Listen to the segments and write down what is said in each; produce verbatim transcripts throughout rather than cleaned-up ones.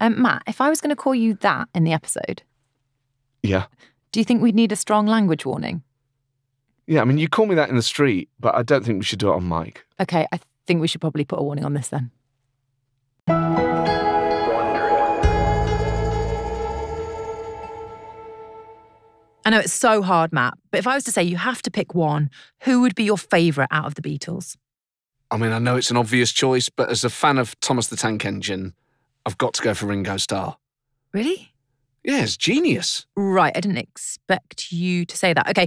Um, Matt, if I was going to call you that in the episode... Yeah? Do you think we'd need a strong language warning? Yeah, I mean, you call me that in the street, but I don't think we should do it on mic. Okay, I think we should probably put a warning on this then. I know it's so hard, Matt, but if I was to say you have to pick one, who would be your favourite out of the Beatles? I mean, I know it's an obvious choice, but as a fan of Thomas the Tank Engine, I've got to go for Ringo Starr. Really? Yeah, it's genius. Right, I didn't expect you to say that. Okay,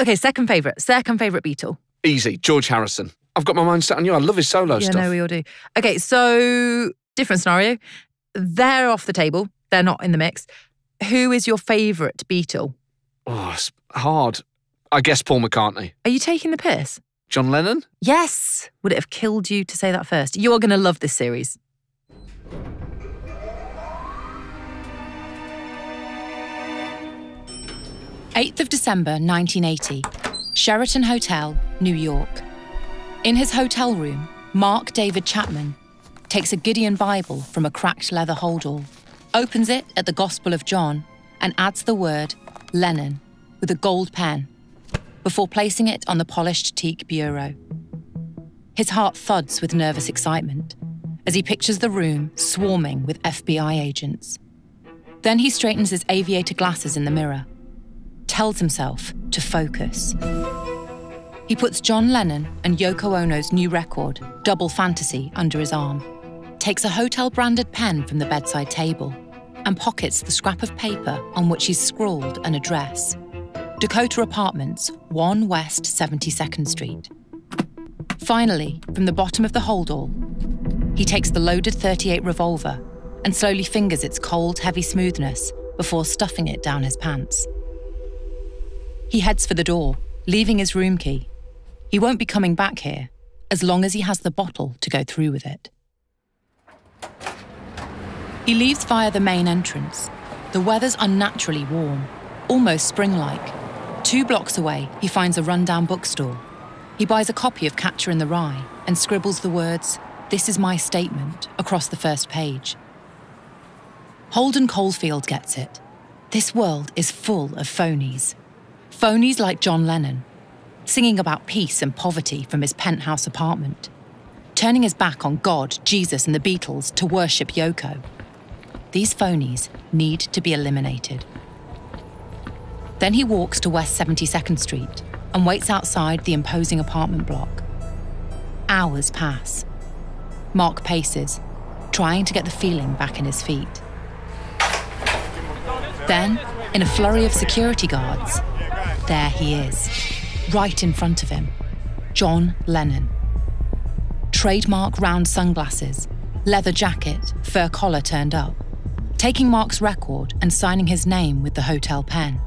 okay. second favourite. Second favourite Beatle. Easy, George Harrison. I've got my mind set on you. I love his solo yeah, stuff. Yeah, no, we all do. Okay, so different scenario. They're off the table. They're not in the mix. Who is your favourite Beatle? Oh, it's hard. I guess Paul McCartney. Are you taking the piss? John Lennon? Yes. Would it have killed you to say that first? You are going to love this series. eighth of December nineteen eighty, Sheraton Hotel, New York. In his hotel room, Mark David Chapman takes a Gideon Bible from a cracked leather holdall, opens it at the Gospel of John and adds the word Lennon with a gold pen before placing it on the polished teak bureau. His heart thuds with nervous excitement as he pictures the room swarming with F B I agents. Then he straightens his aviator glasses in the mirror, tells himself to focus. He puts John Lennon and Yoko Ono's new record, Double Fantasy, under his arm, takes a hotel-branded pen from the bedside table and pockets the scrap of paper on which he's scrawled an address. Dakota Apartments, one West seventy-second Street. Finally, from the bottom of the holdall, he takes the loaded thirty-eight revolver and slowly fingers its cold, heavy smoothness before stuffing it down his pants. He heads for the door, leaving his room key. He won't be coming back here, as long as he has the bottle to go through with it. He leaves via the main entrance. The weather's unnaturally warm, almost spring-like. Two blocks away, he finds a rundown bookstore. He buys a copy of Catcher in the Rye and scribbles the words, "This is my statement," across the first page. Holden Caulfield gets it. This world is full of phonies. Phonies like John Lennon, singing about peace and poverty from his penthouse apartment, turning his back on God, Jesus and the Beatles to worship Yoko. These phonies need to be eliminated. Then he walks to West seventy-second Street and waits outside the imposing apartment block. Hours pass. Mark paces, trying to get the feeling back in his feet. Then, in a flurry of security guards, there he is, right in front of him, John Lennon. Trademark round sunglasses, leather jacket, fur collar turned up, taking Mark's record and signing his name with the hotel pen.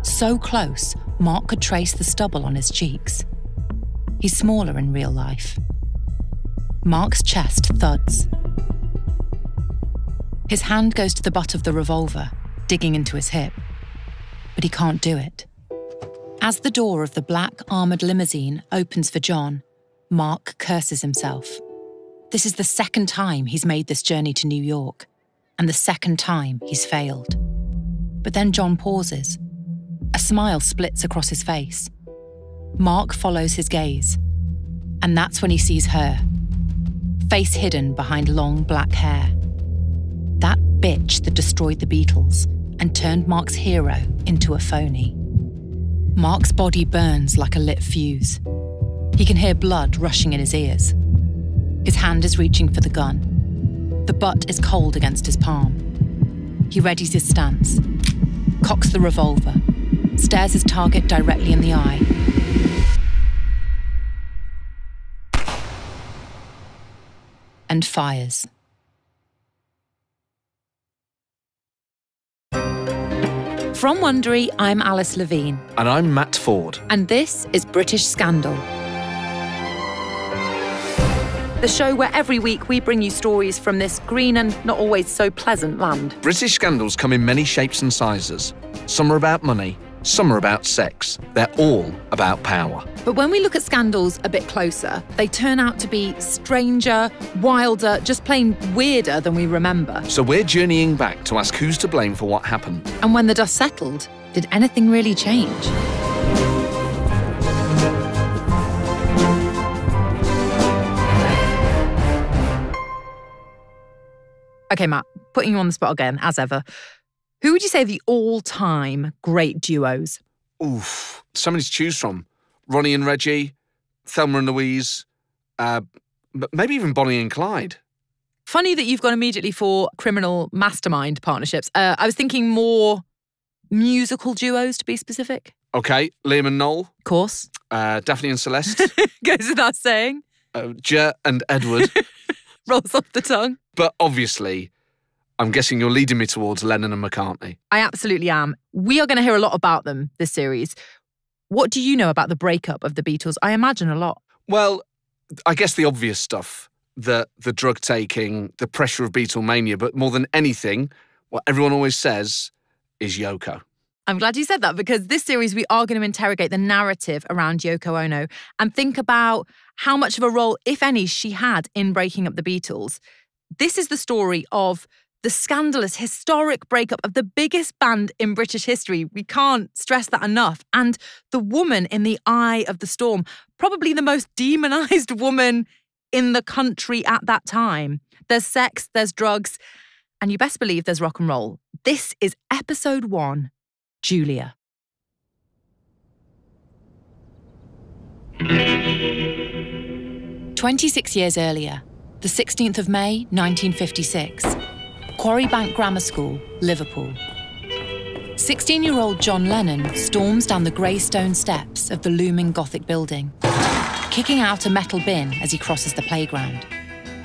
So close, Mark could trace the stubble on his cheeks. He's smaller in real life. Mark's chest thuds. His hand goes to the butt of the revolver, digging into his hip. But he can't do it. As the door of the black armoured limousine opens for John, Mark curses himself. This is the second time he's made this journey to New York, and the second time he's failed. But then John pauses. A smile splits across his face. Mark follows his gaze, and that's when he sees her, face hidden behind long black hair. That bitch that destroyed the Beatles and turned Mark's hero into a phony. Mark's body burns like a lit fuse. He can hear blood rushing in his ears. His hand is reaching for the gun. The butt is cold against his palm. He readies his stance, cocks the revolver, stares his target directly in the eye. And fires. From Wondery, I'm Alice Levine. And I'm Matt Ford. And this is British Scandal, the show where every week we bring you stories from this green and not always so pleasant land. British scandals come in many shapes and sizes. Some are about money, some are about sex. They're all about power. But when we look at scandals a bit closer, they turn out to be stranger, wilder, just plain weirder than we remember. So we're journeying back to ask who's to blame for what happened. And when the dust settled, did anything really change? OK, Matt, putting you on the spot again, as ever. Who would you say are the all-time great duos? Oof, so many to choose from. Ronnie and Reggie, Thelma and Louise, uh, maybe even Bonnie and Clyde. Funny that you've gone immediately for criminal mastermind partnerships. Uh, I was thinking more musical duos, to be specific. OK, Liam and Noel. Of course. Uh, Daphne and Celeste. Goes without saying. Uh, Jer and Edward. Rolls off the tongue. But obviously, I'm guessing you're leading me towards Lennon and McCartney. I absolutely am. We are going to hear a lot about them this series. What do you know about the breakup of the Beatles? I imagine a lot. Well, I guess the obvious stuff, the, the drug taking, the pressure of Beatlemania, but more than anything, what everyone always says is Yoko. I'm glad you said that, because this series we are going to interrogate the narrative around Yoko Ono and think about how much of a role, if any, she had in breaking up the Beatles. This is the story of the scandalous, historic breakup of the biggest band in British history. We can't stress that enough. And the woman in the eye of the storm, probably the most demonised woman in the country at that time. There's sex, there's drugs, and you best believe there's rock and roll. This is episode one. Julia. twenty-six years earlier, the sixteenth of May, nineteen fifty-six, Quarrybank Grammar School, Liverpool. sixteen-year-old John Lennon storms down the grey stone steps of the looming Gothic building, kicking out a metal bin as he crosses the playground.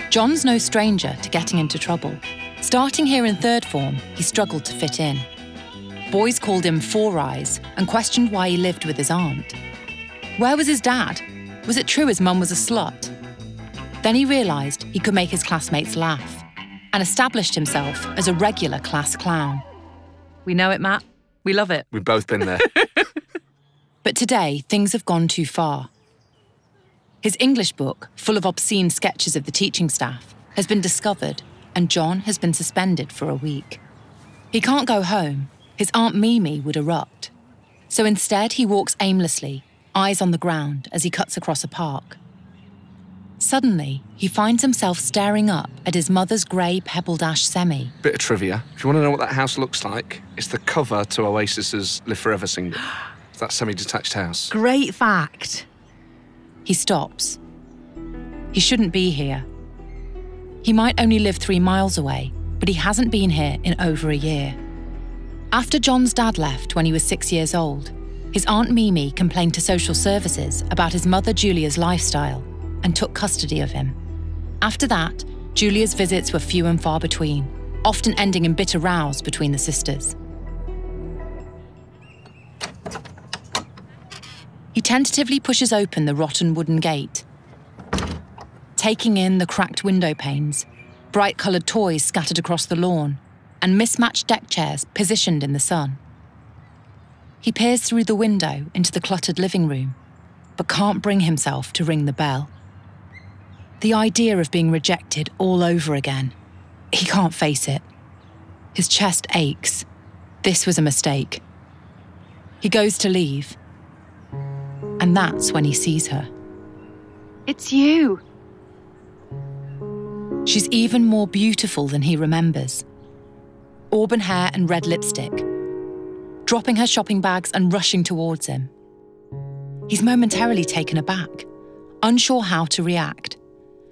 John's no stranger to getting into trouble. Starting here in third form, he struggled to fit in. Boys called him Four Eyes and questioned why he lived with his aunt. Where was his dad? Was it true his mum was a slut? Then he realised he could make his classmates laugh and established himself as a regular class clown. We know it, Matt. We love it. We've both been there. But today, things have gone too far. His English book, full of obscene sketches of the teaching staff, has been discovered and John has been suspended for a week. He can't go home. His Aunt Mimi would erupt. So instead, he walks aimlessly, eyes on the ground, as he cuts across a park. Suddenly, he finds himself staring up at his mother's grey pebbled ash semi. Bit of trivia. If you want to know what that house looks like, it's the cover to Oasis's Live Forever single. It's that semi-detached house. Great fact. He stops. He shouldn't be here. He might only live three miles away, but he hasn't been here in over a year. After John's dad left when he was six years old, his Aunt Mimi complained to social services about his mother Julia's lifestyle and took custody of him. After that, Julia's visits were few and far between, often ending in bitter rows between the sisters. He tentatively pushes open the rotten wooden gate, taking in the cracked window panes, bright-coloured toys scattered across the lawn, and mismatched deck chairs positioned in the sun. He peers through the window into the cluttered living room, but can't bring himself to ring the bell. The idea of being rejected all over again. He can't face it. His chest aches. This was a mistake. He goes to leave, and that's when he sees her. It's you. She's even more beautiful than he remembers. Auburn hair and red lipstick, dropping her shopping bags and rushing towards him. He's momentarily taken aback, unsure how to react,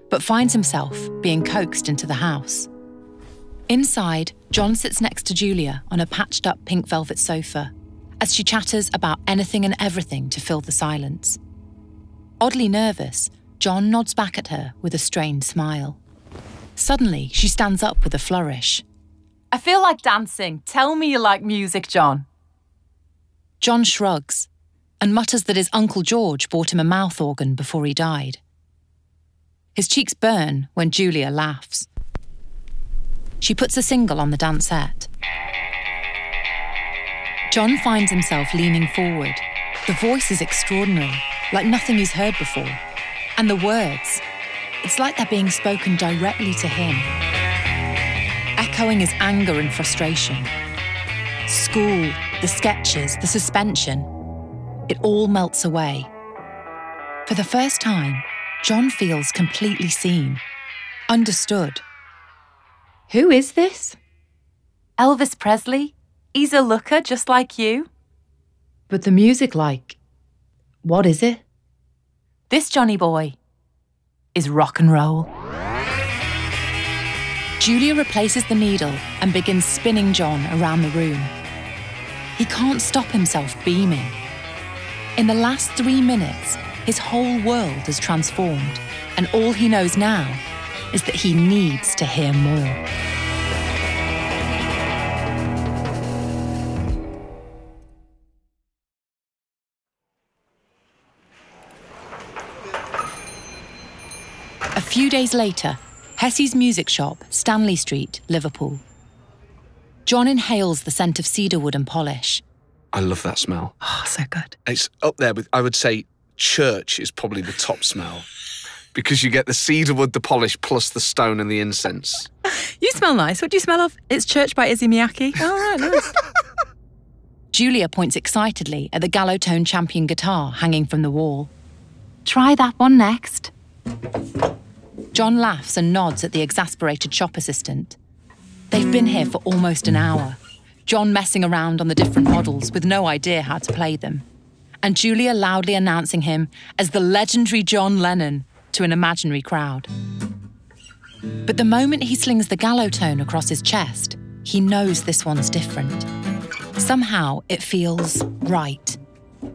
but finds himself being coaxed into the house. Inside, John sits next to Julia on a patched-up pink velvet sofa as she chatters about anything and everything to fill the silence. Oddly nervous, John nods back at her with a strained smile. Suddenly, she stands up with a flourish. I feel like dancing. Tell me you like music, John. John shrugs and mutters that his Uncle George bought him a mouth organ before he died. His cheeks burn when Julia laughs. She puts a single on the dance set. John finds himself leaning forward. The voice is extraordinary, like nothing he's heard before. And the words, it's like they're being spoken directly to him, echoing his anger and frustration. School, the sketches, the suspension, it all melts away. For the first time, John feels completely seen, understood. Who is this? Elvis Presley. He's a looker just like you. But the music, like, what is it? This Johnny boy is rock and roll. Julia replaces the needle and begins spinning John around the room. He can't stop himself beaming. In the last three minutes, his whole world has transformed, and all he knows now is that he needs to hear more. A few days later, Hessey's music shop, Stanley Street, Liverpool. John inhales the scent of cedarwood and polish. I love that smell. Oh, so good. It's up there with, I would say, church is probably the top smell, because you get the cedarwood, the polish, plus the stone and the incense. You smell nice. What do you smell of? It's Church by Issey Miyake. All right, nice. Julia points excitedly at the Gallotone Champion guitar hanging from the wall. Try that one next. John laughs and nods at the exasperated shop assistant. They've been here for almost an hour, John messing around on the different models with no idea how to play them, and Julia loudly announcing him as the legendary John Lennon to an imaginary crowd. But the moment he slings the Gallotone across his chest, he knows this one's different. Somehow it feels right.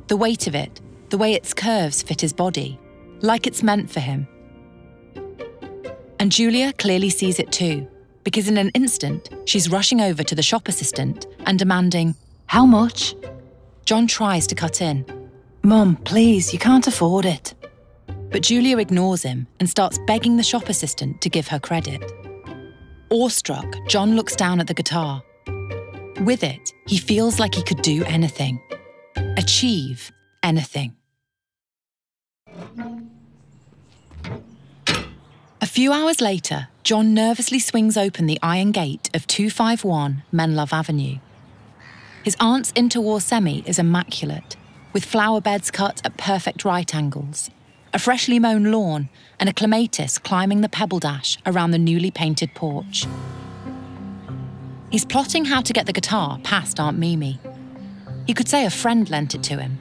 The weight of it, the way its curves fit his body, like it's meant for him. And Julia clearly sees it too, because in an instant, she's rushing over to the shop assistant and demanding, how much? John tries to cut in. Mum, please, you can't afford it. But Julia ignores him and starts begging the shop assistant to give her credit. Awestruck, John looks down at the guitar. With it, he feels like he could do anything, achieve anything. A few hours later, John nervously swings open the iron gate of two five one Menlove Avenue. His aunt's interwar semi is immaculate, with flower beds cut at perfect right angles, a freshly mown lawn and a clematis climbing the pebble dash around the newly painted porch. He's plotting how to get the guitar past Aunt Mimi. He could say a friend lent it to him,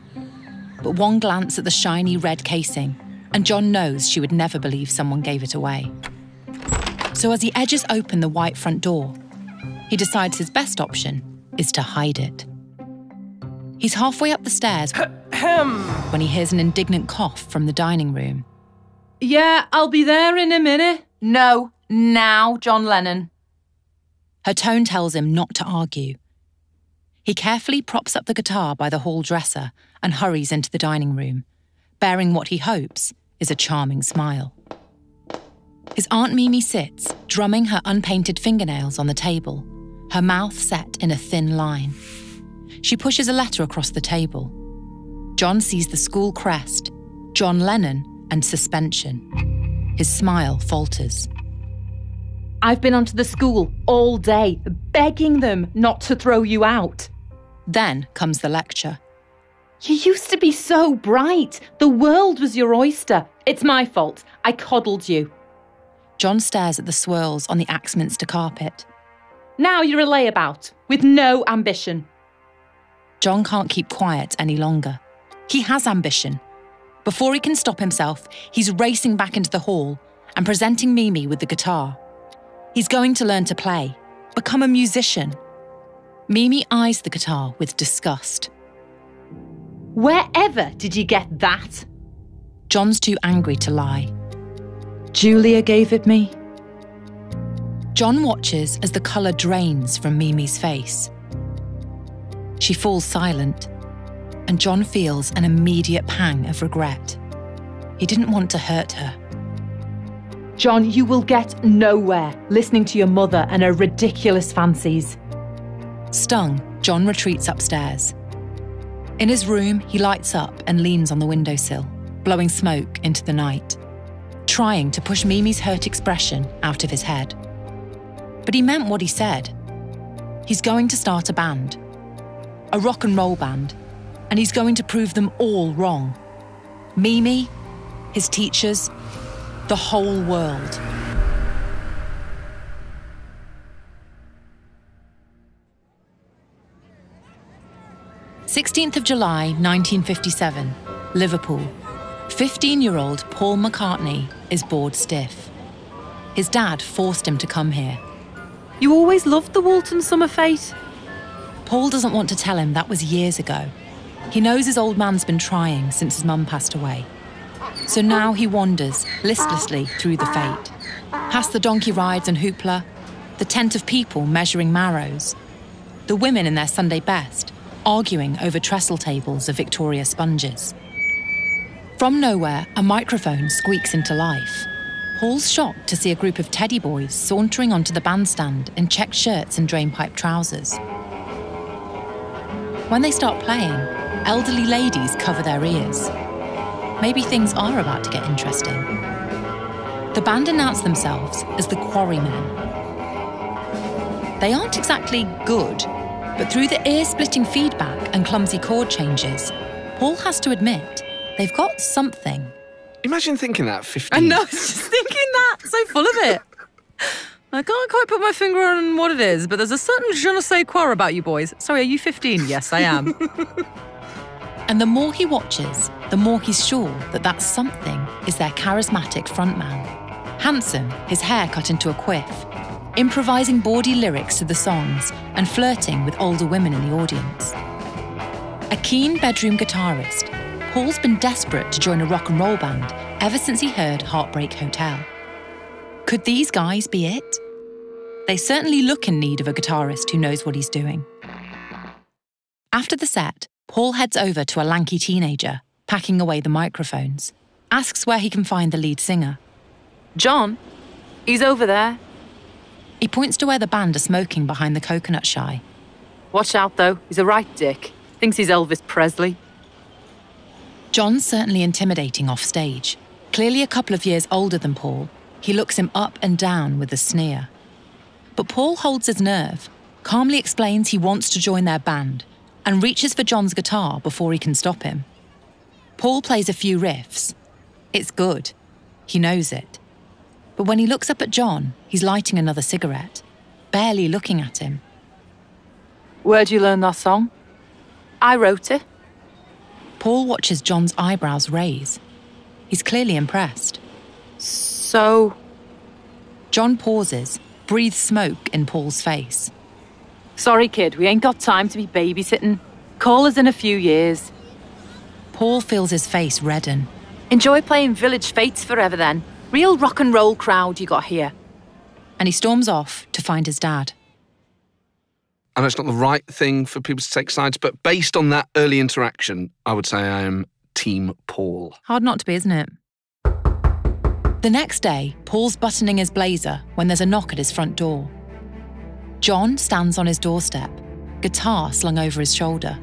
but one glance at the shiny red casing and John knows she would never believe someone gave it away. So as he edges open the white front door, he decides his best option is to hide it. He's halfway up the stairs when he hears an indignant cough from the dining room. Yeah, I'll be there in a minute. No, now, John Lennon. Her tone tells him not to argue. He carefully props up the guitar by the hall dresser and hurries into the dining room, bearing what he hopes is a charming smile. His Aunt Mimi sits, drumming her unpainted fingernails on the table, her mouth set in a thin line. She pushes a letter across the table. John sees the school crest, John Lennon, and suspension. His smile falters. I've been onto the school all day, begging them not to throw you out. Then comes the lecture. You used to be so bright. The world was your oyster. It's my fault. I coddled you. John stares at the swirls on the Axminster carpet. Now you're a layabout, with no ambition. John can't keep quiet any longer. He has ambition. Before he can stop himself, he's racing back into the hall and presenting Mimi with the guitar. He's going to learn to play, become a musician. Mimi eyes the guitar with disgust. Wherever did you get that? John's too angry to lie. Julia gave it me. John watches as the colour drains from Mimi's face. She falls silent, and John feels an immediate pang of regret. He didn't want to hurt her. John, you will get nowhere listening to your mother and her ridiculous fancies. Stung, John retreats upstairs. In his room, he lights up and leans on the windowsill, blowing smoke into the night, trying to push Mimi's hurt expression out of his head. But he meant what he said. He's going to start a band, a rock and roll band, and he's going to prove them all wrong. Mimi, his teachers, the whole world. sixteenth of July, nineteen fifty-seven, Liverpool. fifteen-year-old Paul McCartney is bored stiff. His dad forced him to come here. You always loved the Walton summer fete. Paul doesn't want to tell him that was years ago. He knows his old man's been trying since his mum passed away. So now he wanders listlessly through the fete, past the donkey rides and hoopla, the tent of people measuring marrows, the women in their Sunday best, arguing over trestle tables of Victoria sponges. From nowhere, a microphone squeaks into life. Paul's shocked to see a group of teddy boys sauntering onto the bandstand in checked shirts and drainpipe trousers. When they start playing, elderly ladies cover their ears. Maybe things are about to get interesting. The band announce themselves as the Quarrymen. They aren't exactly good, but through the ear-splitting feedback and clumsy chord changes, Paul has to admit they've got something. Imagine thinking that fifteen. I know, I was just thinking that, so full of it. I can't quite put my finger on what it is, but there's a certain je ne sais quoi about you boys. Sorry, are you fifteen? Yes, I am. And the more he watches, the more he's sure that that something is their charismatic frontman. Handsome, his hair cut into a quiff, improvising bawdy lyrics to the songs and flirting with older women in the audience. A keen bedroom guitarist, Paul's been desperate to join a rock and roll band ever since he heard Heartbreak Hotel. Could these guys be it? They certainly look in need of a guitarist who knows what he's doing. After the set, Paul heads over to a lanky teenager, packing away the microphones, asks where he can find the lead singer. John, he's over there. He points to where the band are smoking behind the coconut shy. Watch out, though. He's a right dick. Thinks he's Elvis Presley. John's certainly intimidating off stage. Clearly a couple of years older than Paul, he looks him up and down with a sneer. But Paul holds his nerve, calmly explains he wants to join their band, and reaches for John's guitar before he can stop him. Paul plays a few riffs. It's good. He knows it. But when he looks up at John, he's lighting another cigarette, barely looking at him. Where'd you learn that song? I wrote it. Paul watches John's eyebrows raise. He's clearly impressed. So? John pauses, breathes smoke in Paul's face. Sorry, kid, we ain't got time to be babysitting. Call us in a few years. Paul feels his face redden. Enjoy playing village fetes forever then. Real rock and roll crowd you got here. And he storms off to find his dad. I know it's not the right thing for people to take sides, but based on that early interaction, I would say I am Team Paul. Hard not to be, isn't it? The next day, Paul's buttoning his blazer when there's a knock at his front door. John stands on his doorstep, guitar slung over his shoulder,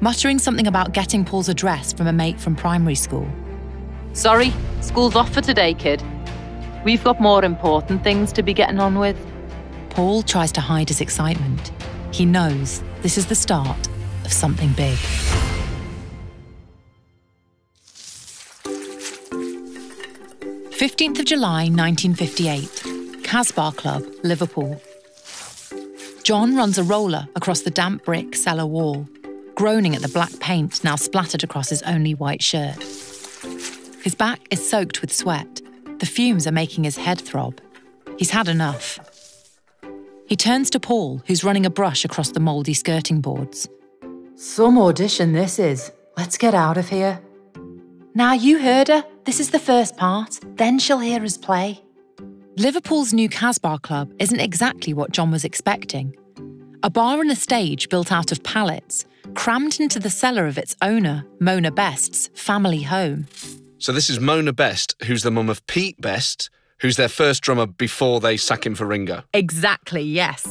muttering something about getting Paul's address from a mate from primary school. Sorry, school's off for today, kid. We've got more important things to be getting on with. Paul tries to hide his excitement. He knows this is the start of something big. fifteenth of July, nineteen fifty-eight, Casbar Club, Liverpool. John runs a roller across the damp brick cellar wall, groaning at the black paint now splattered across his only white shirt. His back is soaked with sweat. The fumes are making his head throb. He's had enough. He turns to Paul, who's running a brush across the mouldy skirting boards. Some audition this is. Let's get out of here. Now you heard her. This is the first part. Then she'll hear us play. Liverpool's new Casbar Club isn't exactly what John was expecting. A bar and a stage built out of pallets, crammed into the cellar of its owner, Mona Best's family home. So this is Mona Best, who's the mum of Pete Best, who's their first drummer before they sack him for Ringo. Exactly, yes.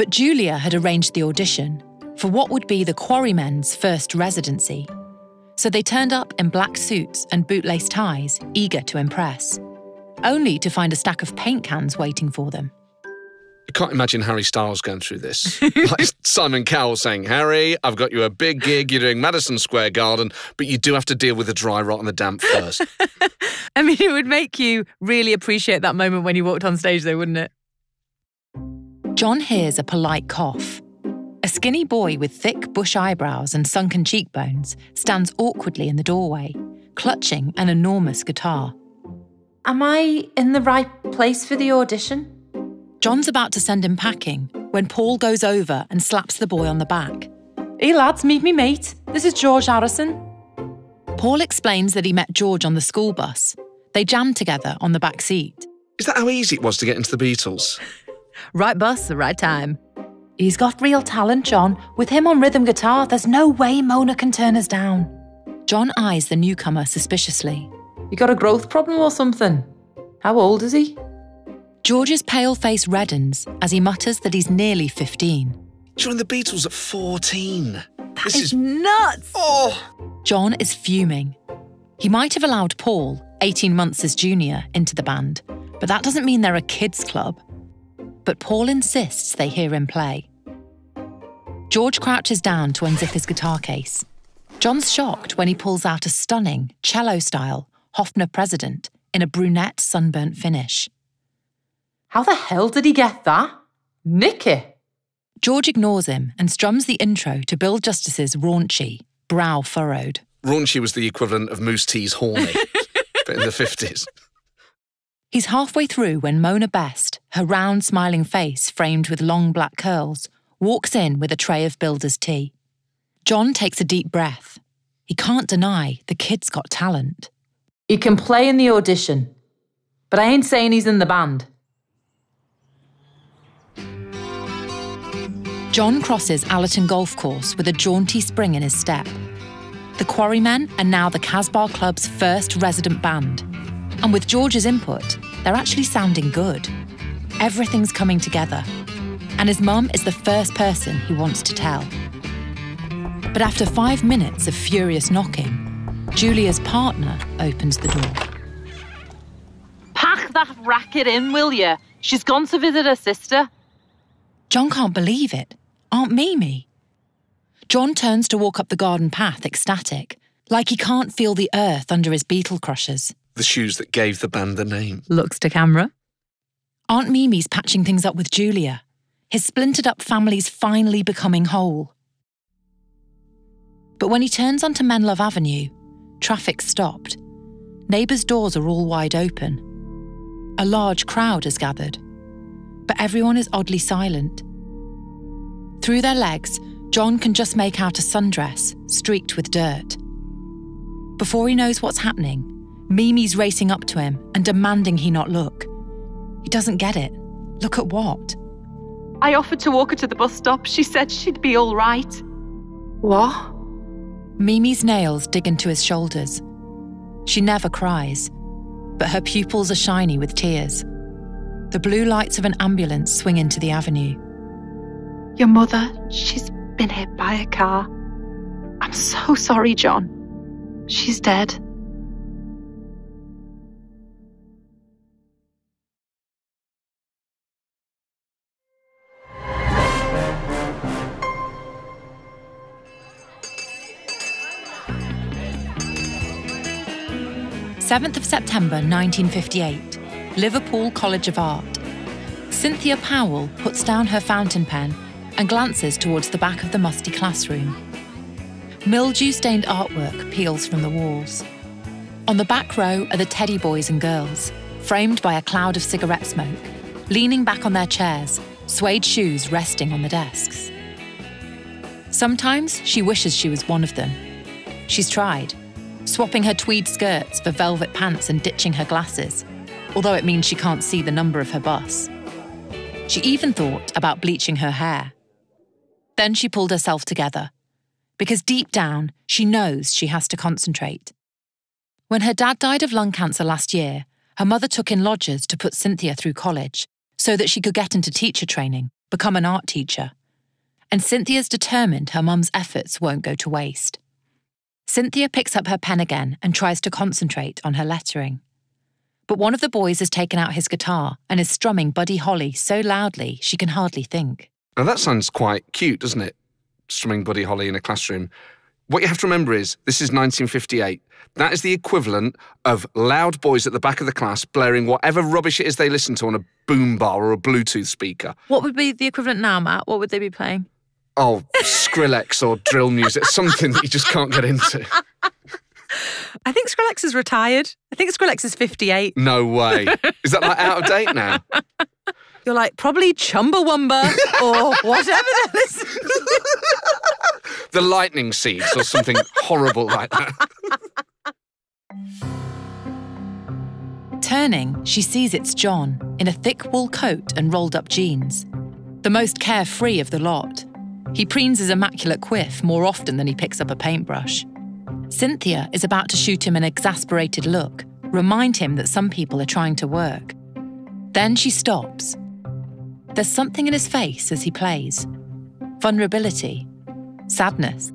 But Julia had arranged the audition for what would be the Quarrymen's first residency. So they turned up in black suits and bootlace ties, eager to impress, only to find a stack of paint cans waiting for them. I can't imagine Harry Styles going through this. Like Simon Cowell saying, Harry, I've got you a big gig, you're doing Madison Square Garden, but you do have to deal with the dry rot and the damp first. I mean, it would make you really appreciate that moment when you walked on stage though, wouldn't it? John hears a polite cough. A skinny boy with thick bush eyebrows and sunken cheekbones stands awkwardly in the doorway, clutching an enormous guitar. Am I in the right place for the audition? John's about to send him packing when Paul goes over and slaps the boy on the back. Hey lads, meet me mate. This is George Harrison. Paul explains that he met George on the school bus. They jammed together on the back seat. Is that how easy it was to get into the Beatles? Right bus, the right time. He's got real talent, John. With him on rhythm guitar, there's no way Mona can turn us down. John eyes the newcomer suspiciously. You got a growth problem or something? How old is he? George's pale face reddens as he mutters that he's nearly fifteen. Joined the Beatles at fourteen. That this is, is nuts! Oh! John is fuming. He might have allowed Paul, eighteen months his junior, into the band, but that doesn't mean they're a kids' club. But Paul insists they hear him play. George crouches down to unzip his guitar case. John's shocked when he pulls out a stunning, cello-style Hofner President in a brunette sunburnt finish. How the hell did he get that? Nicky! George ignores him and strums the intro to Bill Justice's raunchy, brow furrowed. Raunchy was the equivalent of Moose T's horny, but in the fifties. He's halfway through when Mona Best, her round, smiling face framed with long black curls, walks in with a tray of builder's tea. John takes a deep breath. He can't deny the kid's got talent. He can play in the audition, but I ain't saying he's in the band. John crosses Allerton Golf Course with a jaunty spring in his step. The Quarrymen are now the Casbah Club's first resident band. And with George's input, they're actually sounding good. Everything's coming together. And his mum is the first person he wants to tell. But after five minutes of furious knocking, Julia's partner opens the door. Pack that racket in, will you? She's gone to visit her sister. John can't believe it. Aunt Mimi. John turns to walk up the garden path ecstatic, like he can't feel the earth under his beetle crushers. The shoes that gave the band the name. Looks to camera. Aunt Mimi's patching things up with Julia. His splintered up family's finally becoming whole. But when he turns onto Menlove Avenue, traffic's stopped. Neighbours' doors are all wide open. A large crowd has gathered. But everyone is oddly silent. Through their legs, John can just make out a sundress streaked with dirt. Before he knows what's happening, Mimi's racing up to him and demanding he not look. He doesn't get it. Look at what? I offered to walk her to the bus stop. She said she'd be all right. What? Mimi's nails dig into his shoulders. She never cries, but her pupils are shiny with tears. The blue lights of an ambulance swing into the avenue. Your mother, she's been hit by a car. I'm so sorry, John. She's dead. seventh of September nineteen fifty-eight. Liverpool College of Art. Cynthia Powell puts down her fountain pen and glances towards the back of the musty classroom. Mildew-stained artwork peels from the walls. On the back row are the teddy boys and girls, framed by a cloud of cigarette smoke, leaning back on their chairs, suede shoes resting on the desks. Sometimes she wishes she was one of them. She's tried, swapping her tweed skirts for velvet pants and ditching her glasses, although it means she can't see the number of her bus. She even thought about bleaching her hair. Then she pulled herself together, because deep down, she knows she has to concentrate. When her dad died of lung cancer last year, her mother took in lodgers to put Cynthia through college so that she could get into teacher training become an art teacher. And Cynthia's determined her mum's efforts won't go to waste. Cynthia picks up her pen again and tries to concentrate on her lettering. But one of the boys has taken out his guitar and is strumming Buddy Holly so loudly she can hardly think. Now that sounds quite cute, doesn't it? Strumming Buddy Holly in a classroom. What you have to remember is this is nineteen fifty-eight. That is the equivalent of loud boys at the back of the class blaring whatever rubbish it is they listen to on a boom bar or a Bluetooth speaker. What would be the equivalent now, Matt? What would they be playing? Oh, Skrillex or drill music, something that you just can't get into. I think Skrillex is retired. I think Skrillex is fifty-eight. No way. Is that like out of date now? You're like, probably Chumbawamba or whatever that is. The Lightning Seeds or something horrible like that. Turning, she sees it's John in a thick wool coat and rolled up jeans. The most carefree of the lot. He preens his immaculate quiff more often than he picks up a paintbrush. Cynthia is about to shoot him an exasperated look, remind him that some people are trying to work. Then she stops. There's something in his face as he plays. Vulnerability. Sadness.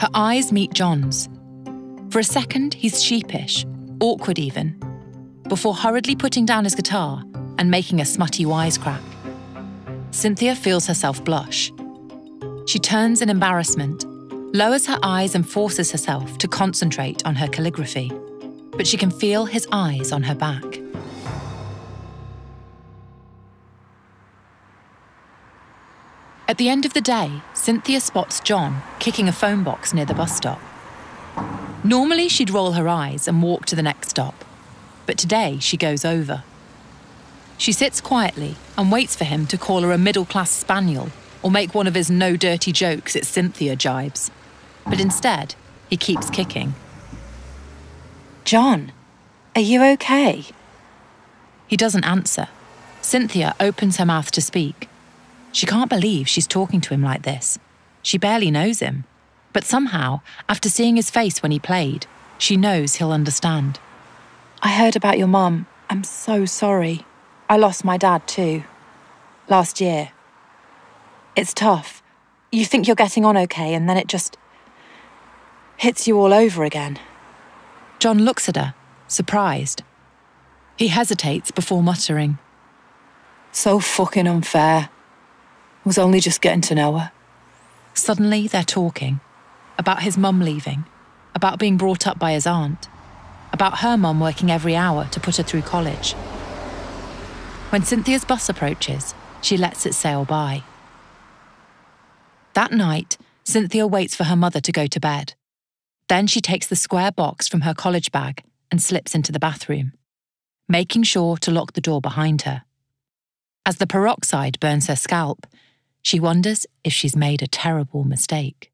Her eyes meet John's. For a second, he's sheepish, awkward even, before hurriedly putting down his guitar and making a smutty wisecrack. Cynthia feels herself blush. She turns in embarrassment, lowers her eyes and forces herself to concentrate on her calligraphy. But she can feel his eyes on her back. At the end of the day, Cynthia spots John kicking a phone box near the bus stop. Normally she'd roll her eyes and walk to the next stop, but today she goes over. She sits quietly and waits for him to call her a middle-class spaniel or make one of his no-dirty jokes at Cynthia jibes. But instead, he keeps kicking. John, are you okay? He doesn't answer. Cynthia opens her mouth to speak. She can't believe she's talking to him like this. She barely knows him. But somehow, after seeing his face when he played, she knows he'll understand. I heard about your mum. I'm so sorry. I lost my dad too. Last year. It's tough. You think you're getting on okay, and then it just hits you all over again. John looks at her, surprised. He hesitates before muttering. So fucking unfair. Was only just getting to know her. Suddenly they're talking. About his mum leaving. About being brought up by his aunt. About her mum working every hour to put her through college. When Cynthia's bus approaches, she lets it sail by. That night, Cynthia waits for her mother to go to bed. Then she takes the square box from her college bag and slips into the bathroom, making sure to lock the door behind her. As the peroxide burns her scalp, she wonders if she's made a terrible mistake.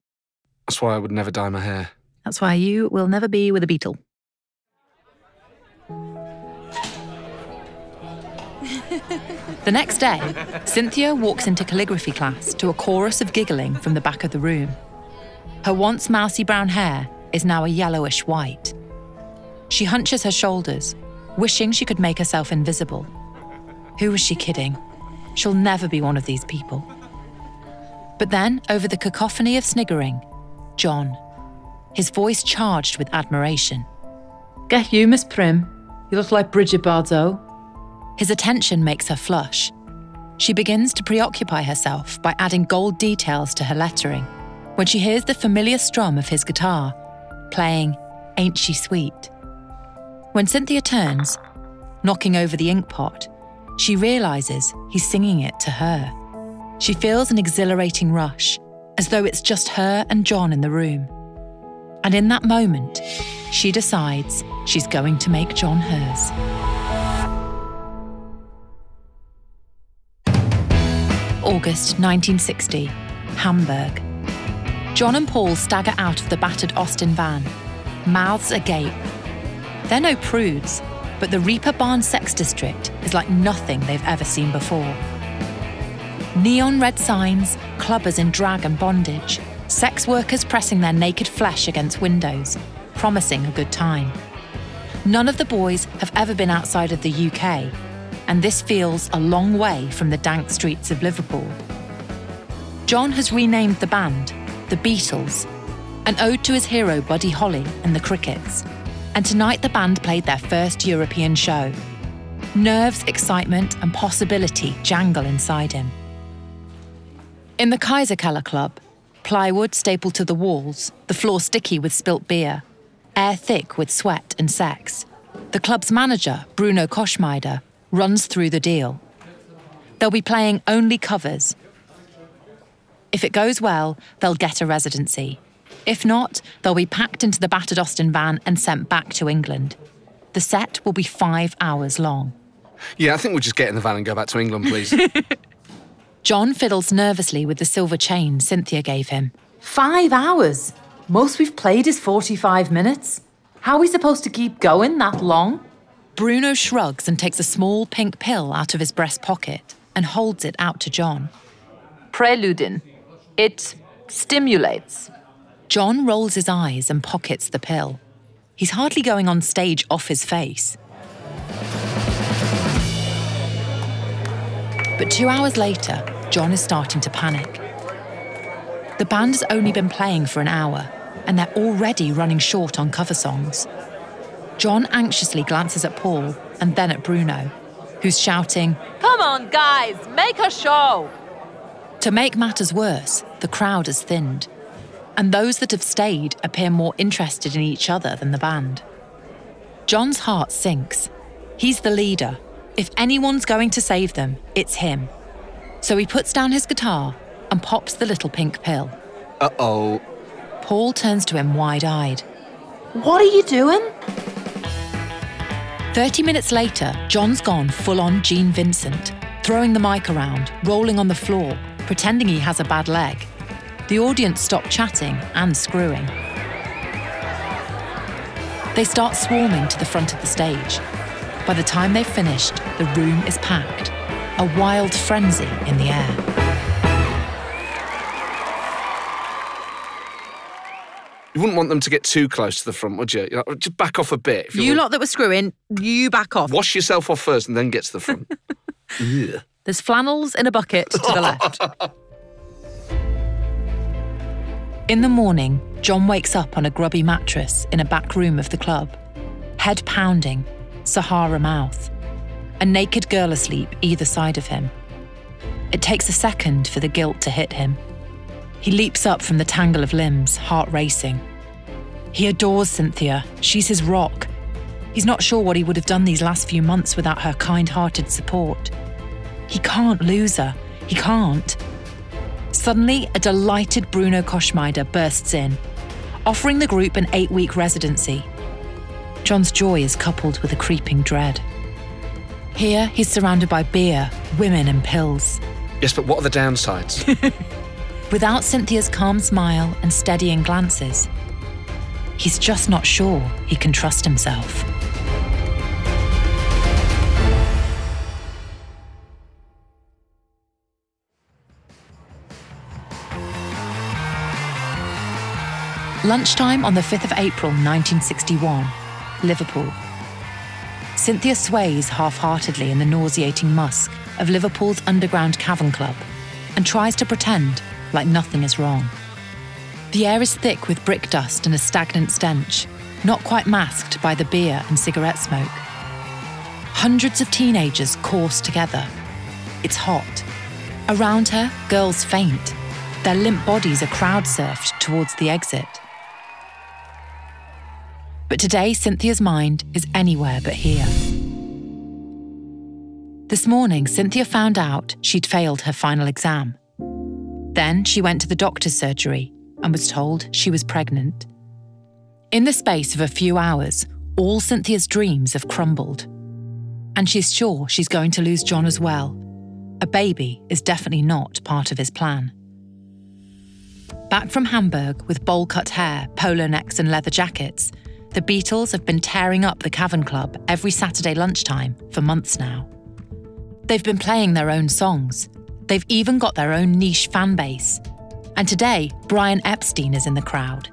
That's why I would never dye my hair. That's why you will never be with a beetle. The next day, Cynthia walks into calligraphy class to a chorus of giggling from the back of the room. Her once mousy brown hair is now a yellowish white. She hunches her shoulders, wishing she could make herself invisible. Who was she kidding? She'll never be one of these people. But then, over the cacophony of sniggering, John, his voice charged with admiration. Get you, Miss Prim. You look like Bridget Bardot. His attention makes her flush. She begins to preoccupy herself by adding gold details to her lettering when she hears the familiar strum of his guitar, playing Ain't She Sweet. When Cynthia turns, knocking over the inkpot, she realises he's singing it to her. She feels an exhilarating rush, as though it's just her and John in the room. And in that moment, she decides she's going to make John hers. August nineteen sixty, Hamburg. John and Paul stagger out of the battered Austin van, mouths agape. They're no prudes, but the Reaper Barn sex district is like nothing they've ever seen before. Neon red signs, clubbers in drag and bondage, sex workers pressing their naked flesh against windows, promising a good time. None of the boys have ever been outside of the U K, and this feels a long way from the dank streets of Liverpool. John has renamed the band The Beatles, an ode to his hero Buddy Holly and the Crickets, and tonight the band played their first European show. Nerves, excitement and possibility jangle inside him. In the Kaiserkeller Club, plywood stapled to the walls, the floor sticky with spilt beer, air thick with sweat and sex, the club's manager, Bruno Koschmider, runs through the deal. They'll be playing only covers. If it goes well, they'll get a residency. If not, they'll be packed into the battered Austin van and sent back to England. The set will be five hours long. Yeah, I think we'll just get in the van and go back to England, please. John fiddles nervously with the silver chain Cynthia gave him. Five hours? Most we've played is forty-five minutes. How are we supposed to keep going that long? Bruno shrugs and takes a small pink pill out of his breast pocket and holds it out to John. Preludin. It stimulates. John rolls his eyes and pockets the pill. He's hardly going on stage off his face. But two hours later, John is starting to panic. The band has only been playing for an hour, and they're already running short on cover songs. John anxiously glances at Paul and then at Bruno, who's shouting, "Come on, guys, make a show!" To make matters worse, the crowd has thinned, and those that have stayed appear more interested in each other than the band. John's heart sinks. He's the leader. If anyone's going to save them, it's him. So he puts down his guitar and pops the little pink pill. Uh-oh. Paul turns to him wide-eyed. What are you doing? Thirty minutes later, John's gone full-on Gene Vincent, throwing the mic around, rolling on the floor, pretending he has a bad leg. The audience stop chatting and screwing. They start swarming to the front of the stage. By the time they've finished, the room is packed, a wild frenzy in the air. You wouldn't want them to get too close to the front, would you? Just back off a bit. If you you lot that were screwing, you back off. Wash yourself off first and then get to the front. Yeah. There's flannels in a bucket to the left. In the morning, John wakes up on a grubby mattress in a back room of the club. Head pounding, Sahara mouth. A naked girl asleep either side of him. It takes a second for the guilt to hit him. He leaps up from the tangle of limbs, heart racing. He adores Cynthia. She's his rock. He's not sure what he would have done these last few months without her kind-hearted support. He can't lose her. He can't. Suddenly, a delighted Bruno Koschmider bursts in, offering the group an eight-week residency. John's joy is coupled with a creeping dread. Here, he's surrounded by beer, women and pills. Yes, but what are the downsides? Without Cynthia's calm smile and steadying glances, he's just not sure he can trust himself. Lunchtime on the fifth of April, nineteen sixty-one, Liverpool. Cynthia sways half-heartedly in the nauseating musk of Liverpool's underground Cavern Club and tries to pretend like nothing is wrong. The air is thick with brick dust and a stagnant stench, not quite masked by the beer and cigarette smoke. Hundreds of teenagers course together. It's hot. Around her, girls faint. Their limp bodies are crowd-surfed towards the exit. But today, Cynthia's mind is anywhere but here. This morning, Cynthia found out she'd failed her final exam. Then she went to the doctor's surgery and was told she was pregnant. In the space of a few hours, all Cynthia's dreams have crumbled. And she's sure she's going to lose John as well. A baby is definitely not part of his plan. Back from Hamburg with bowl-cut hair, polo necks and leather jackets, the Beatles have been tearing up the Cavern Club every Saturday lunchtime for months now. They've been playing their own songs. They've even got their own niche fan base. And today, Brian Epstein is in the crowd.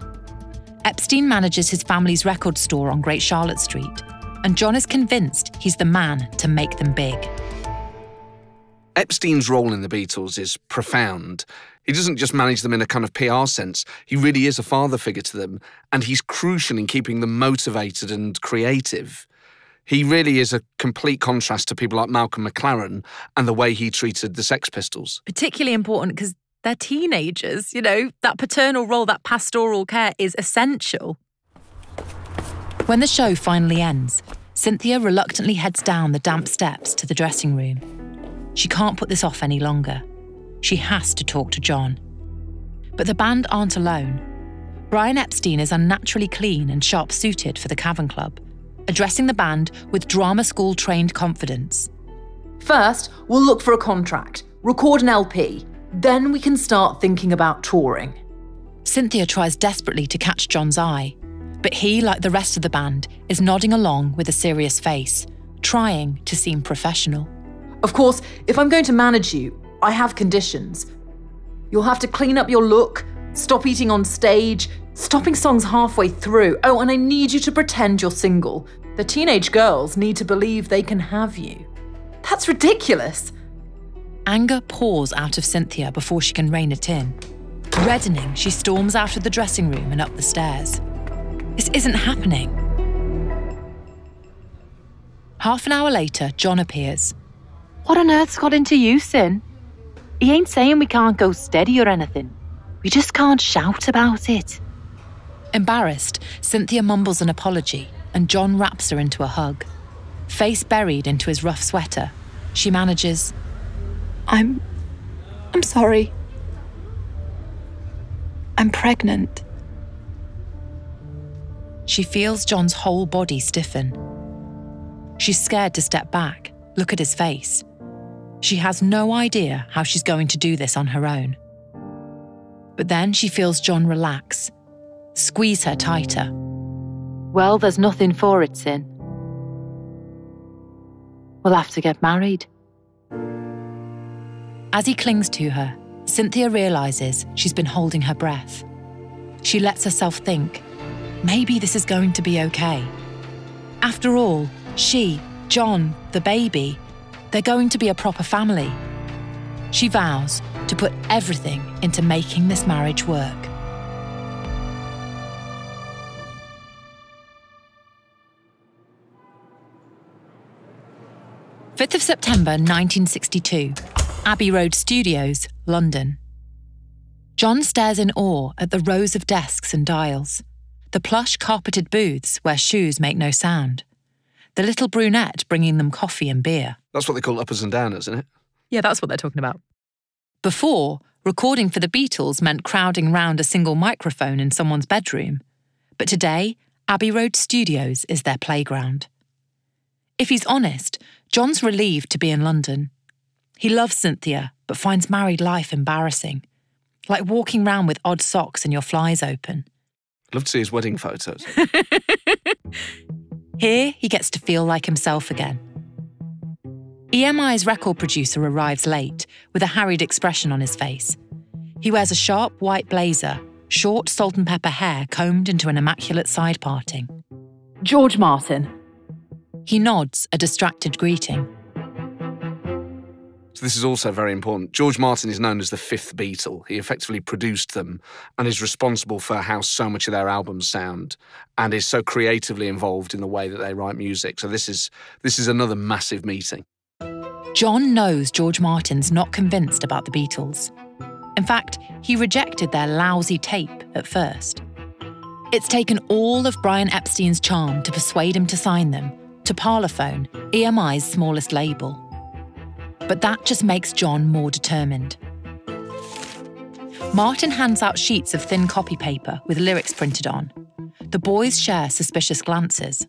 Epstein manages his family's record store on Great Charlotte Street, and John is convinced he's the man to make them big. Epstein's role in the Beatles is profound. He doesn't just manage them in a kind of P R sense. He really is a father figure to them, and he's crucial in keeping them motivated and creative. He really is a complete contrast to people like Malcolm McLaren and the way he treated the Sex Pistols. Particularly important because they're teenagers, you know. That paternal role, that pastoral care is essential. When the show finally ends, Cynthia reluctantly heads down the damp steps to the dressing room. She can't put this off any longer. She has to talk to John. But the band aren't alone. Brian Epstein is unnaturally clean and sharp-suited for the Cavern Club, addressing the band with drama school-trained confidence. First, we'll look for a contract, record an L P. Then we can start thinking about touring. Cynthia tries desperately to catch John's eye, but he, like the rest of the band, is nodding along with a serious face, trying to seem professional. Of course, if I'm going to manage you, I have conditions. You'll have to clean up your look, stop eating on stage, stopping songs halfway through. Oh, and I need you to pretend you're single. The teenage girls need to believe they can have you. That's ridiculous. Anger pours out of Cynthia before she can rein it in. Reddening, she storms out of the dressing room and up the stairs. This isn't happening. Half an hour later, John appears. What on earth's got into you, Sin? He ain't saying we can't go steady or anything. We just can't shout about it. Embarrassed, Cynthia mumbles an apology and John wraps her into a hug. Face buried into his rough sweater, she manages... I'm... I'm sorry. I'm pregnant. She feels John's whole body stiffen. She's scared to step back, look at his face. She has no idea how she's going to do this on her own. But then she feels John relax, squeeze her tighter. Well, there's nothing for it, Sin. We'll have to get married. As he clings to her, Cynthia realises she's been holding her breath. She lets herself think, maybe this is going to be okay. After all, she, John, the baby, they're going to be a proper family. She vows to put everything into making this marriage work. fifth of September nineteen sixty-two. Abbey Road Studios, London. John stares in awe at the rows of desks and dials, the plush carpeted booths where shoes make no sound, the little brunette bringing them coffee and beer. That's what they call uppers and downers, isn't it? Yeah, that's what they're talking about. Before, recording for the Beatles meant crowding round a single microphone in someone's bedroom. But today, Abbey Road Studios is their playground. If he's honest, John's relieved to be in London. He loves Cynthia, but finds married life embarrassing. Like walking round with odd socks and your flies open. I'd love to see his wedding photos. Here, he gets to feel like himself again. E M I's record producer arrives late, with a harried expression on his face. He wears a sharp white blazer, short salt and pepper hair combed into an immaculate side parting. George Martin. He nods a distracted greeting. So this is also very important. George Martin is known as the fifth Beatle. He effectively produced them and is responsible for how so much of their albums sound and is so creatively involved in the way that they write music. So this is, this is another massive meeting. John knows George Martin's not convinced about the Beatles. In fact, he rejected their lousy tape at first. It's taken all of Brian Epstein's charm to persuade him to sign them to Parlophone, E M I's smallest label. But that just makes John more determined. Martin hands out sheets of thin copy paper with lyrics printed on. The boys share suspicious glances.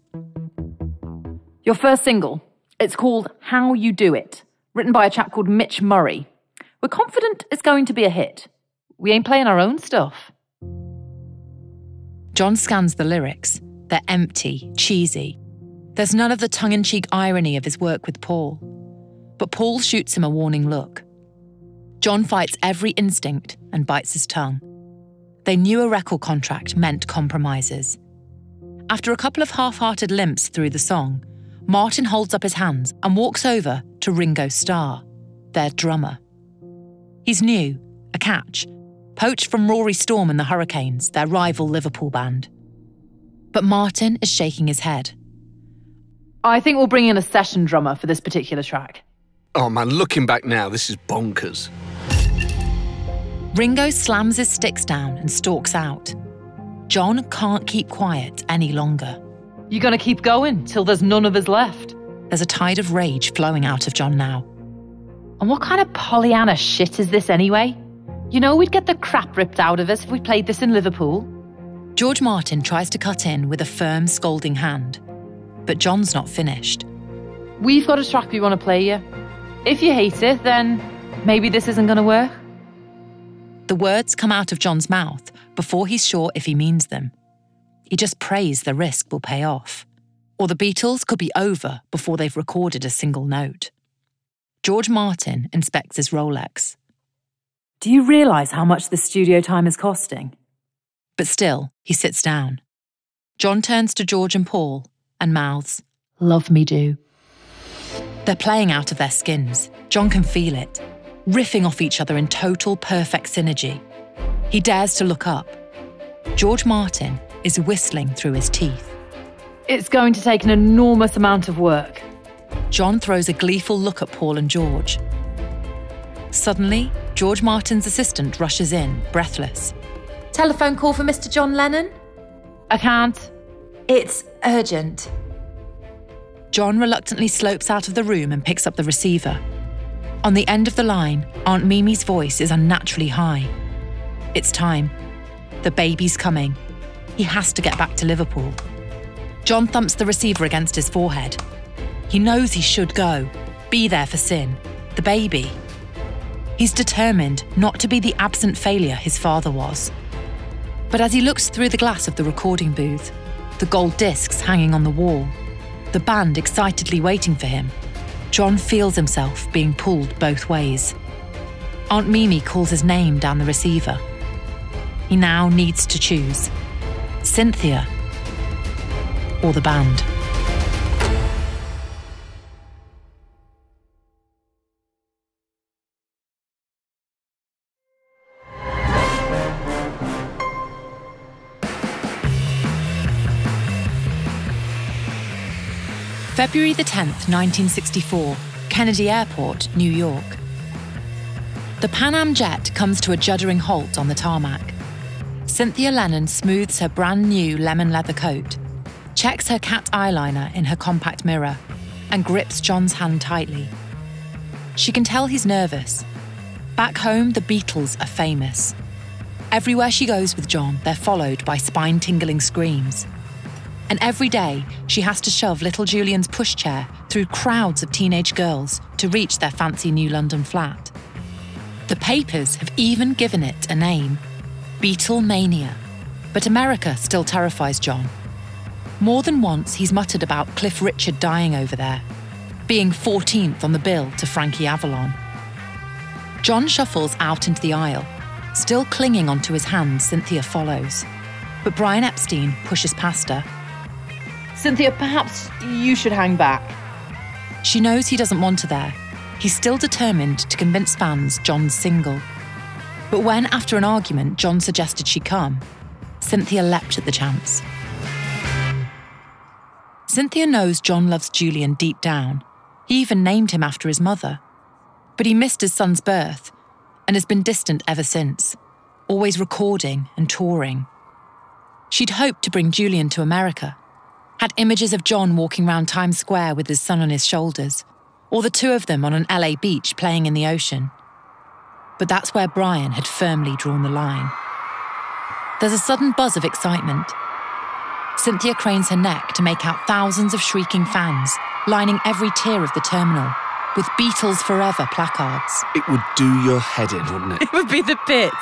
Your first single. It's called How You Do It, written by a chap called Mitch Murray. We're confident it's going to be a hit. We ain't playing our own stuff. John scans the lyrics. They're empty, cheesy. There's none of the tongue-in-cheek irony of his work with Paul. But Paul shoots him a warning look. John fights every instinct and bites his tongue. They knew a record contract meant compromises. After a couple of half-hearted limps through the song, Martin holds up his hands and walks over to Ringo Starr, their drummer. He's new, a catch, poached from Rory Storm and the Hurricanes, their rival Liverpool band. But Martin is shaking his head. I think we'll bring in a session drummer for this particular track. Oh man, looking back now, this is bonkers. Ringo slams his sticks down and stalks out. John can't keep quiet any longer. You're gonna keep going till there's none of us left. There's a tide of rage flowing out of John now. And what kind of Pollyanna shit is this anyway? You know, we'd get the crap ripped out of us if we played this in Liverpool. George Martin tries to cut in with a firm, scolding hand. But John's not finished. We've got a track we want to play you. If you hate it, then maybe this isn't going to work. The words come out of John's mouth before he's sure if he means them. He just prays the risk will pay off. Or the Beatles could be over before they've recorded a single note. George Martin inspects his Rolex. Do you realise how much the studio time is costing? But still, he sits down. John turns to George and Paul and mouths, "Love me do." They're playing out of their skins. John can feel it, riffing off each other in total perfect synergy. He dares to look up. George Martin is whistling through his teeth. It's going to take an enormous amount of work. John throws a gleeful look at Paul and George. Suddenly, George Martin's assistant rushes in, breathless. Telephone call for Mister John Lennon? I can't. It's urgent. John reluctantly slopes out of the room and picks up the receiver. On the end of the line, Aunt Mimi's voice is unnaturally high. It's time. The baby's coming. He has to get back to Liverpool. John thumps the receiver against his forehead. He knows he should go, be there for Sin, the baby. He's determined not to be the absent failure his father was. But as he looks through the glass of the recording booth, the gold discs hanging on the wall, the band excitedly waiting for him, John feels himself being pulled both ways. Aunt Mimi calls his name down the receiver. He now needs to choose Cynthia or the band. February the tenth, nineteen sixty-four, Kennedy Airport, New York. The Pan Am jet comes to a juddering halt on the tarmac. Cynthia Lennon smooths her brand new lemon leather coat, checks her cat eyeliner in her compact mirror, and grips John's hand tightly. She can tell he's nervous. Back home, the Beatles are famous. Everywhere she goes with John, they're followed by spine-tingling screams. And every day, she has to shove little Julian's pushchair through crowds of teenage girls to reach their fancy new London flat. The papers have even given it a name, Beatlemania. But America still terrifies John. More than once, he's muttered about Cliff Richard dying over there, being fourteenth on the bill to Frankie Avalon. John shuffles out into the aisle. Still clinging onto his hand, Cynthia follows. But Brian Epstein pushes past her. Cynthia, perhaps you should hang back. She knows he doesn't want her there. He's still determined to convince fans John's single. But when, after an argument, John suggested she come, Cynthia leapt at the chance. Cynthia knows John loves Julian deep down. He even named him after his mother. But he missed his son's birth and has been distant ever since, always recording and touring. She'd hoped to bring Julian to America, had images of John walking round Times Square with his son on his shoulders, or the two of them on an L A beach playing in the ocean. But that's where Brian had firmly drawn the line. There's a sudden buzz of excitement. Cynthia cranes her neck to make out thousands of shrieking fans lining every tier of the terminal with Beatles Forever placards. It would do your head in, wouldn't it? It would be the pits.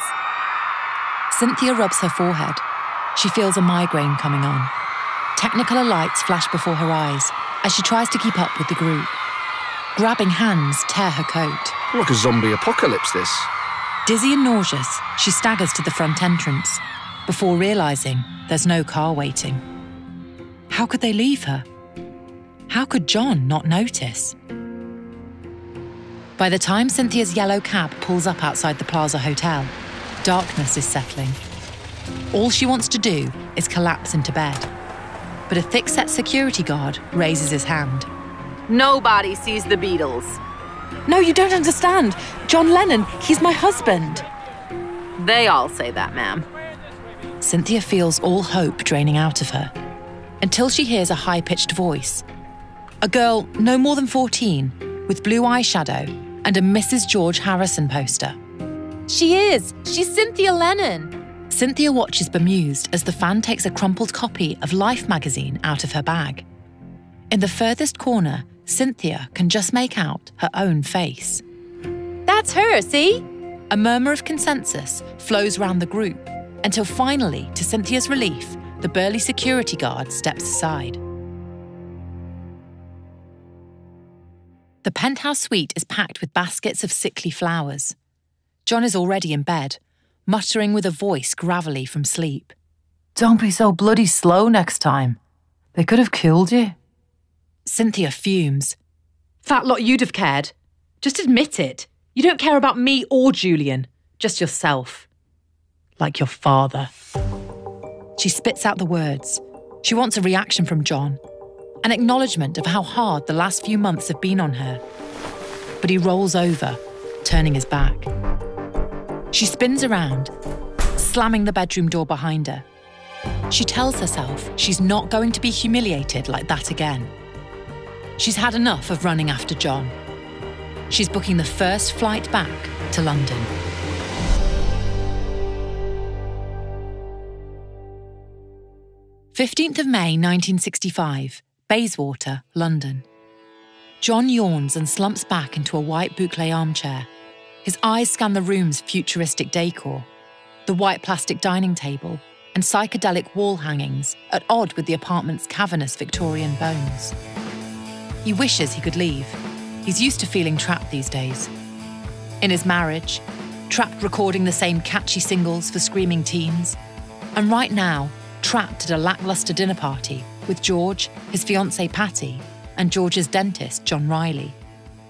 Cynthia rubs her forehead. She feels a migraine coming on. Technicolor lights flash before her eyes as she tries to keep up with the group. Grabbing hands tear her coat. Like a zombie apocalypse, this. Dizzy and nauseous, she staggers to the front entrance before realising there's no car waiting. How could they leave her? How could John not notice? By the time Cynthia's yellow cab pulls up outside the Plaza Hotel, darkness is settling. All she wants to do is collapse into bed. But a thick-set security guard raises his hand. Nobody sees the Beatles. No, you don't understand. John Lennon, he's my husband. They all say that, ma'am. Cynthia feels all hope draining out of her, until she hears a high-pitched voice. A girl no more than fourteen, with blue eyeshadow and a Missus George Harrison poster. She is! She's Cynthia Lennon! Cynthia watches bemused as the fan takes a crumpled copy of Life magazine out of her bag. In the furthest corner, Cynthia can just make out her own face. That's her, see? A murmur of consensus flows round the group, until finally, to Cynthia's relief, the burly security guard steps aside. The penthouse suite is packed with baskets of sickly flowers. John is already in bed, muttering with a voice gravelly from sleep. Don't be so bloody slow next time. They could have killed you. Cynthia fumes. Fat lot you'd have cared. Just admit it. You don't care about me or Julian, just yourself. Like your father. She spits out the words. She wants a reaction from John, an acknowledgement of how hard the last few months have been on her. But he rolls over, turning his back. She spins around, slamming the bedroom door behind her. She tells herself she's not going to be humiliated like that again. She's had enough of running after John. She's booking the first flight back to London. fifteenth of May nineteen sixty-five, Bayswater, London. John yawns and slumps back into a white boucle armchair. His eyes scan the room's futuristic decor, the white plastic dining table and psychedelic wall hangings at odds with the apartment's cavernous Victorian bones. He wishes he could leave. He's used to feeling trapped these days. In his marriage, trapped recording the same catchy singles for screaming teens, and right now, trapped at a lackluster dinner party with George, his fiancée Patty, and George's dentist, John Riley,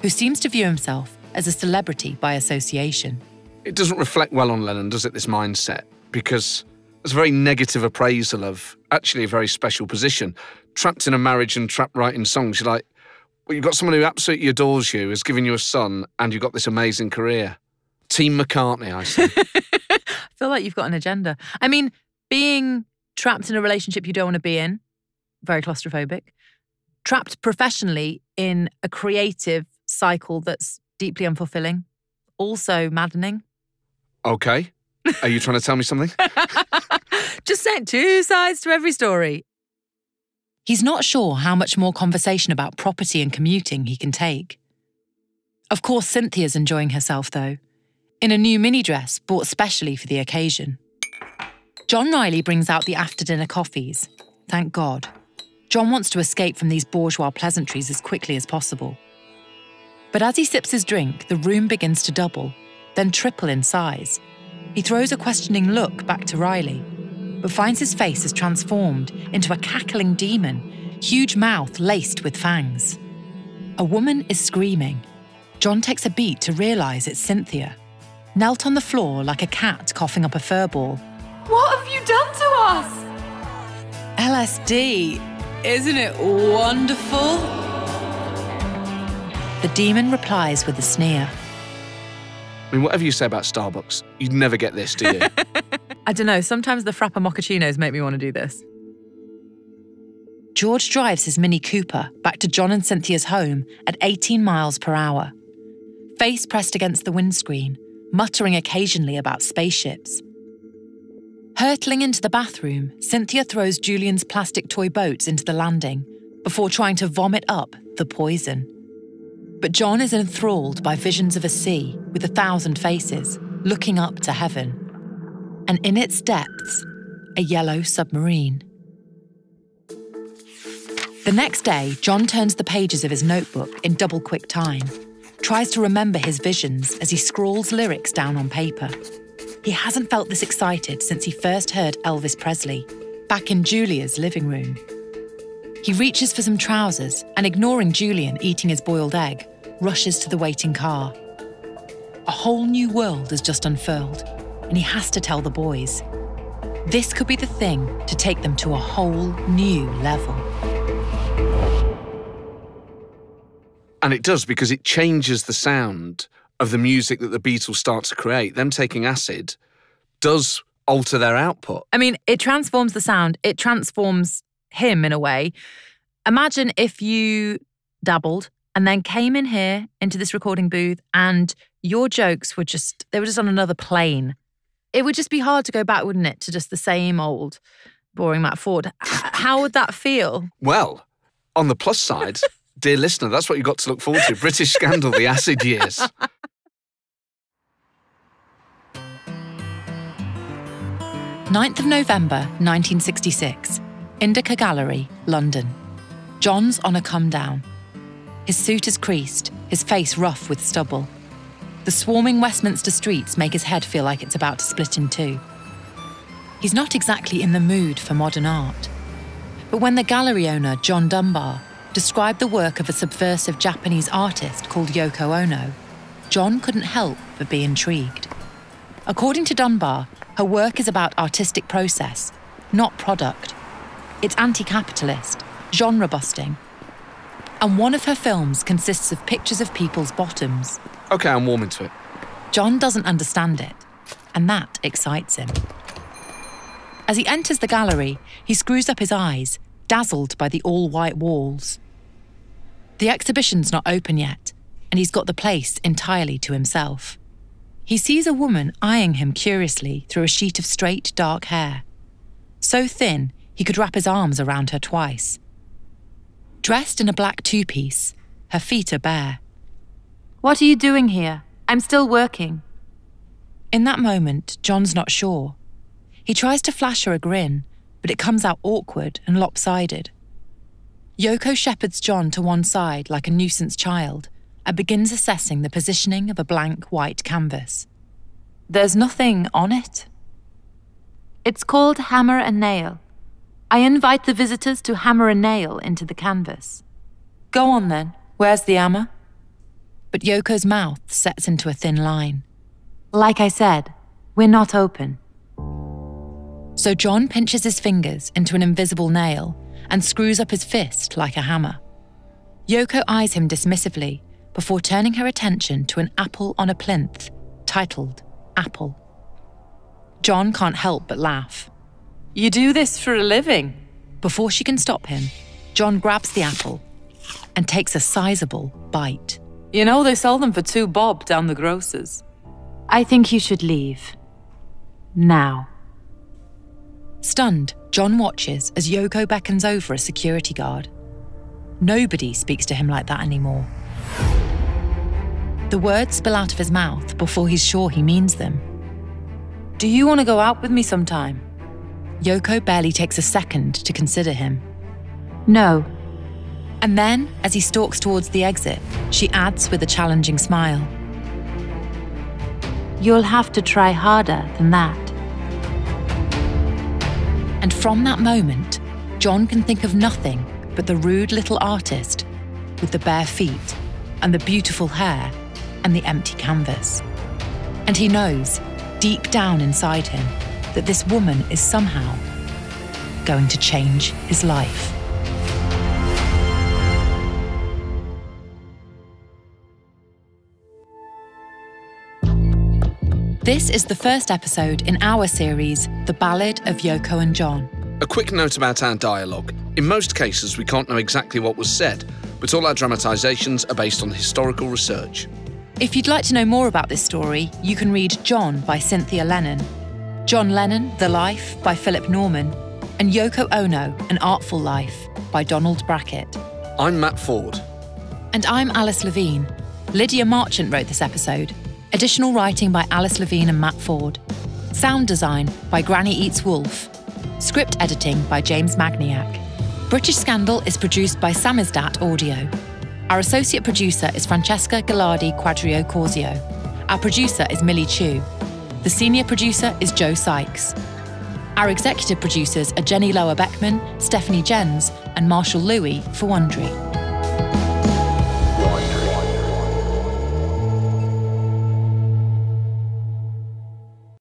who seems to view himself as a celebrity by association. It doesn't reflect well on Lennon, does it, this mindset? Because it's a very negative appraisal of actually a very special position. Trapped in a marriage and trapped writing songs, you're like, well, you've got someone who absolutely adores you, has given you a son, and you've got this amazing career. Team McCartney, I say. I feel like you've got an agenda. I mean, being trapped in a relationship you don't want to be in, very claustrophobic, trapped professionally in a creative cycle that's deeply unfulfilling, also maddening. Okay. Are you trying to tell me something? Just saying, two sides to every story. He's not sure how much more conversation about property and commuting he can take. Of course, Cynthia's enjoying herself, though, in a new mini dress bought specially for the occasion. John Riley brings out the after-dinner coffees. Thank God. John wants to escape from these bourgeois pleasantries as quickly as possible. But as he sips his drink, the room begins to double, then triple in size. He throws a questioning look back to Riley, but finds his face is transformed into a cackling demon, huge mouth laced with fangs. A woman is screaming. John takes a beat to realise it's Cynthia, knelt on the floor like a cat coughing up a furball. What have you done to us? L S D, isn't it wonderful? The demon replies with a sneer. I mean, whatever you say about Starbucks, you'd never get this, do you? I don't know, sometimes the Frappa Moccaccinos make me want to do this. George drives his Mini Cooper back to John and Cynthia's home at eighteen miles per hour. Face pressed against the windscreen, muttering occasionally about spaceships. Hurtling into the bathroom, Cynthia throws Julian's plastic toy boats into the landing before trying to vomit up the poison. But John is enthralled by visions of a sea with a thousand faces, looking up to heaven. And in its depths, a yellow submarine. The next day, John turns the pages of his notebook in double-quick time, tries to remember his visions as he scrawls lyrics down on paper. He hasn't felt this excited since he first heard Elvis Presley, back in Julia's living room. He reaches for some trousers and, ignoring Julian eating his boiled egg, rushes to the waiting car, A whole new world has just unfurled, and he has to tell the boys. This could be the thing to take them to a whole new level. And it does, because it changes the sound of the music that the Beatles start to create. Them taking acid does alter their output. I mean, it transforms the sound. It transforms him in a way. Imagine if you dabbled and then came in here into this recording booth and your jokes were just, they were just on another plane. It would just be hard to go back, wouldn't it, to just the same old boring Matt Ford. How would that feel? Well, on the plus side, dear listener, that's what you've got to look forward to. British Scandal, the acid years. ninth of November, nineteen sixty-six. Indica Gallery, London. John's on a come-down. His suit is creased, his face rough with stubble. The swarming Westminster streets make his head feel like it's about to split in two. He's not exactly in the mood for modern art. But when the gallery owner, John Dunbar, described the work of a subversive Japanese artist called Yoko Ono, John couldn't help but be intrigued. According to Dunbar, her work is about artistic process, not product. It's anti-capitalist, genre-busting. And one of her films consists of pictures of people's bottoms. OK, I'm warming to it. John doesn't understand it, and that excites him. As he enters the gallery, he screws up his eyes, dazzled by the all-white walls. The exhibition's not open yet, and he's got the place entirely to himself. He sees a woman eyeing him curiously through a sheet of straight, dark hair. So thin, he could wrap his arms around her twice. Dressed in a black two-piece, her feet are bare. What are you doing here? I'm still working. In that moment, John's not sure. He tries to flash her a grin, but it comes out awkward and lopsided. Yoko shepherds John to one side like a nuisance child and begins assessing the positioning of a blank white canvas. There's nothing on it. It's called Hammer and Nail. I invite the visitors to hammer a nail into the canvas. Go on then, where's the hammer? But Yoko's mouth sets into a thin line. Like I said, we're not open. So John pinches his fingers into an invisible nail and screws up his fist like a hammer. Yoko eyes him dismissively before turning her attention to an apple on a plinth titled Apple. John can't help but laugh. You do this for a living? Before she can stop him, John grabs the apple and takes a sizable bite. You know, they sell them for two bob down the grocer's. I think you should leave. Now. Stunned, John watches as Yoko beckons over a security guard. Nobody speaks to him like that anymore. The words spill out of his mouth before he's sure he means them. Do you want to go out with me sometime? Yoko barely takes a second to consider him. No. And then, as he stalks towards the exit, she adds with a challenging smile. You'll have to try harder than that. And from that moment, John can think of nothing but the rude little artist with the bare feet and the beautiful hair and the empty canvas. And he knows, deep down inside him, that this woman is somehow going to change his life. This is the first episode in our series, The Ballad of Yoko and John. A quick note about our dialogue. In most cases, we can't know exactly what was said, but all our dramatisations are based on historical research. If you'd like to know more about this story, you can read John by Cynthia Lennon, John Lennon, The Life by Philip Norman, and Yoko Ono, An Artful Life by Donald Brackett. I'm Matt Ford. And I'm Alice Levine. Lydia Marchant wrote this episode. Additional writing by Alice Levine and Matt Ford. Sound design by Granny Eats Wolf. Script editing by James Magniak. British Scandal is produced by Samizdat Audio. Our associate producer is Francesca Ghilardi Quadrio Corsio. Our producer is Millie Chu. The senior producer is Joe Sykes. Our executive producers are Jenny Lower Beckman, Stephanie Jens, and Marshall Louis for Wondery.